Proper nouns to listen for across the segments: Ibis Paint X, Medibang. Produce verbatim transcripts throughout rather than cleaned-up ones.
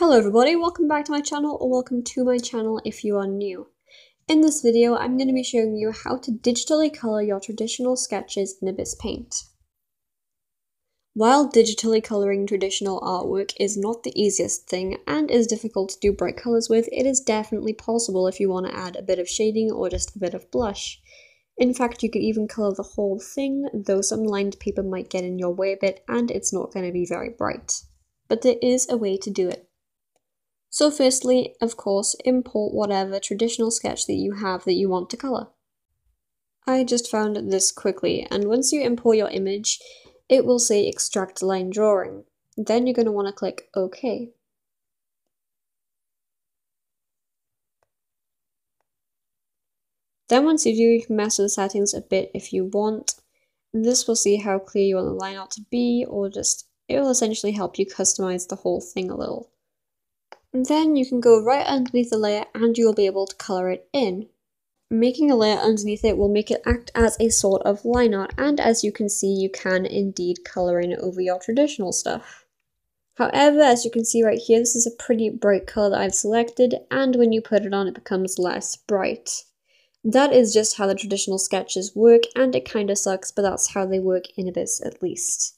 Hello everybody, welcome back to my channel, or welcome to my channel if you are new. In this video, I'm going to be showing you how to digitally color your traditional sketches in Ibis Paint. While digitally coloring traditional artwork is not the easiest thing and is difficult to do bright colors with, it is definitely possible if you want to add a bit of shading or just a bit of blush. In fact, you could even color the whole thing, though some lined paper might get in your way a bit and it's not going to be very bright. But there is a way to do it. So firstly, of course, import whatever traditional sketch that you have that you want to colour. I just found this quickly, and once you import your image, it will say extract line drawing. Then you're going to want to click OK. Then once you do, you can mess with the settings a bit if you want. This will see how clear you want the line out to be, or just, it will essentially help you customise the whole thing a little. Then you can go right underneath the layer and you'll be able to colour it in. Making a layer underneath it will make it act as a sort of line art, and as you can see, you can indeed colour in over your traditional stuff. However, as you can see right here, this is a pretty bright colour that I've selected, and when you put it on, it becomes less bright. That is just how the traditional sketches work, and it kinda sucks, but that's how they work in Ibis at least.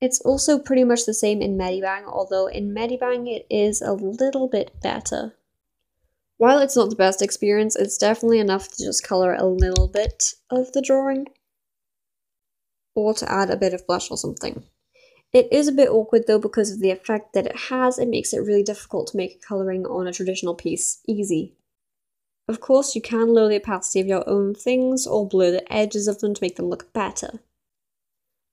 It's also pretty much the same in Medibang, although in Medibang it is a little bit better. While it's not the best experience, it's definitely enough to just colour a little bit of the drawing, or to add a bit of blush or something. It is a bit awkward though because of the effect that it has. It makes it really difficult to make colouring on a traditional piece easy. Of course, you can lower the opacity of your own things or blur the edges of them to make them look better.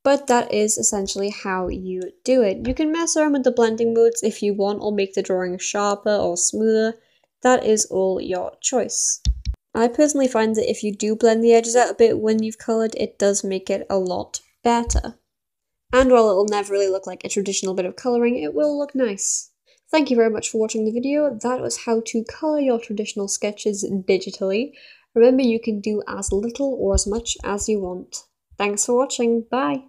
But that is essentially how you do it. You can mess around with the blending modes if you want, or make the drawing sharper or smoother. That is all your choice. I personally find that if you do blend the edges out a bit when you've coloured, it does make it a lot better. And while it'll never really look like a traditional bit of colouring, it will look nice. Thank you very much for watching the video. That was how to colour your traditional sketches digitally. Remember, you can do as little or as much as you want. Thanks for watching, bye!